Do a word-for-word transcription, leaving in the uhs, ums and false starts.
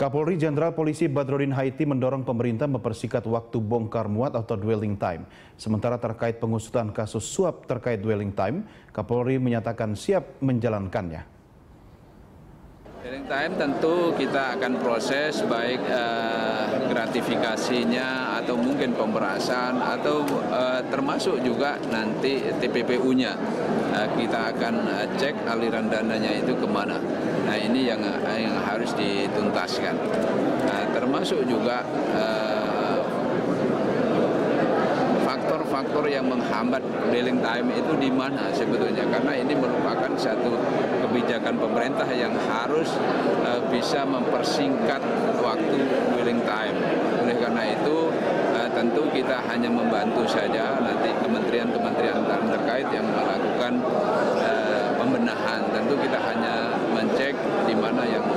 Kapolri Jenderal Polisi Badrodin Haiti mendorong pemerintah mempersingkat waktu bongkar muat atau dwelling time. Sementara terkait pengusutan kasus suap terkait dwelling time, Kapolri menyatakan siap menjalankannya. Dwelling time tentu kita akan proses baik eh, gratifikasinya atau mungkin pemberasan atau eh, termasuk juga nanti T P P U-nya eh, kita akan eh, cek aliran dananya itu kemana. Nah ini yang yang harus dituntaskan. Nah, termasuk juga faktor-faktor eh, yang menghambat dwelling time itu di mana sebetulnya, karena ini merupakan satu kebijakan pemerintah yang harus uh, bisa mempersingkat waktu dwelling time. Oleh karena itu uh, tentu kita hanya membantu saja nanti kementerian-kementerian terkait yang melakukan uh, pembenahan. Tentu kita hanya mencek di mana yang